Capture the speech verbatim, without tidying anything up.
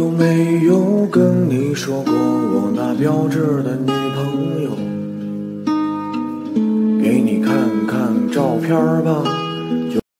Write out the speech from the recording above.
有没有跟你说过，我那标致的女朋友？给你看看照片吧。